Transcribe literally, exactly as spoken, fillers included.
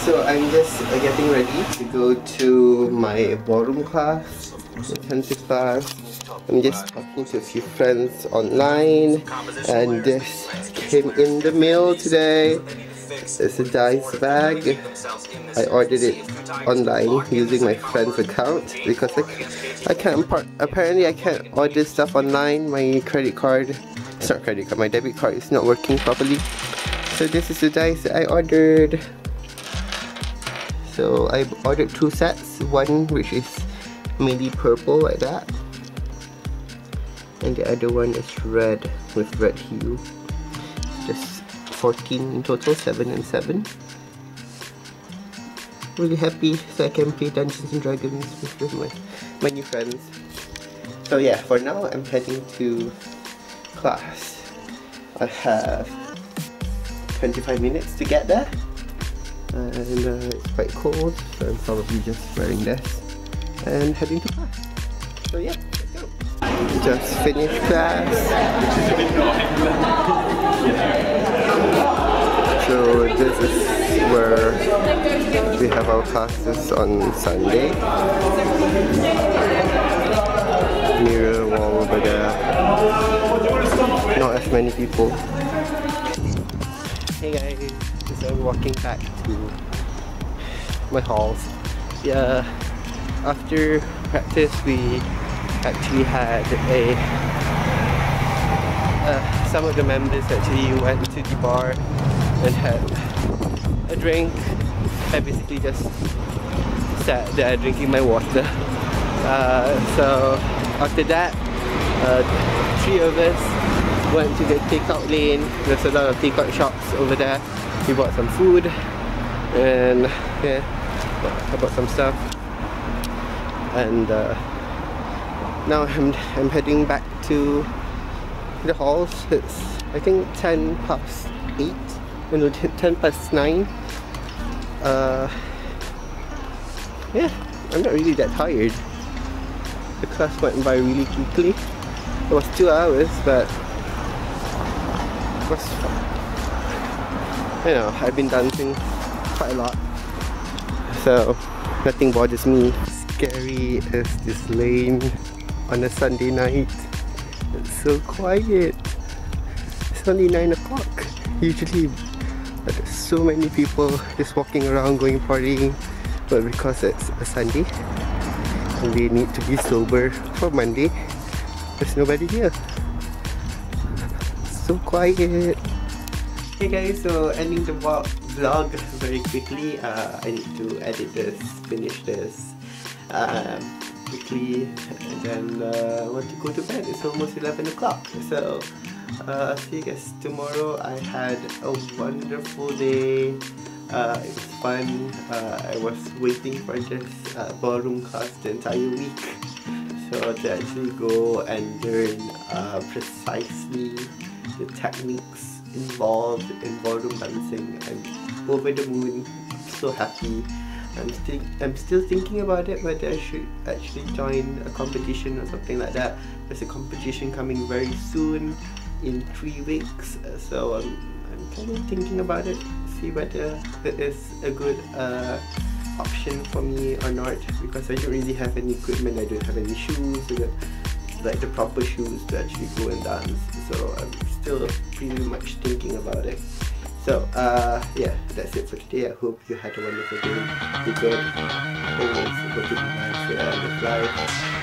so I'm just uh, getting ready to go to my ballroom class, intensive class. I'm just talking to a few friends online, and this came in the mail today. It's a dice bag. I ordered it online using my friend's account because I, I can't, apparently I can't order stuff online. My credit card, it's not credit card, my debit card is not working properly. So this is the dice that I ordered. So I ordered two sets, one which is mainly purple like that, and the other one is red with red hue. Just fourteen in total, seven and seven. Really happy so I can play Dungeons and Dragons with my, my new friends. So yeah, for now I'm heading to class. I have twenty-five minutes to get there, and uh, it's quite cold, so I'm probably just wearing this and heading to class. So yeah, let's go. Just finished class. So this is where we have our classes on Sunday. Mirror wall over there. Not as many people. Hey guys, so I'm walking back to my halls. Yeah, after practice we actually had a... Uh, some of the members actually went to the bar and had a drink. I basically just sat there drinking my water. Uh, so after that, uh, three of us went to the takeout lane. There's a lot of takeout shops over there. We bought some food and yeah, I bought some stuff. And uh, now I'm I'm heading back to the halls. It's I think ten past eight. No, ten past nine. Uh, yeah, I'm not really that tired. The class went by really quickly. It was two hours, but was fun. You know, I've been dancing quite a lot, so nothing bothers me. Scary is this lane on a Sunday night. It's so quiet. It's only nine o'clock. Usually there's so many people just walking around going partying, but because it's a Sunday and they need to be sober for Monday, there's nobody here. So quiet. Hey guys, so ending the vlog very quickly. Uh, I need to edit this, finish this uh, quickly, and then uh, I want to go to bed. It's almost eleven o'clock. So uh, I'll see you guys tomorrow. I had a wonderful day. Uh, it was fun. Uh, I was waiting for this uh, ballroom class the entire week. So to actually go and learn uh, precisely the techniques involved in ballroom dancing, I'm over the moon. I'm so happy. I'm still I'm still thinking about it, whether I should actually join a competition or something like that. There's a competition coming very soon, in three weeks. So I'm I'm kind of thinking about it, see whether it is a good uh, option for me or not, because I don't really have any equipment. I don't have any shoes, so that, like the proper shoes to actually go and dance. So I'm still pretty much thinking about it. So uh, yeah, that's it for today. I hope you had a wonderful day. Be good. Always good to be nice. So, uh,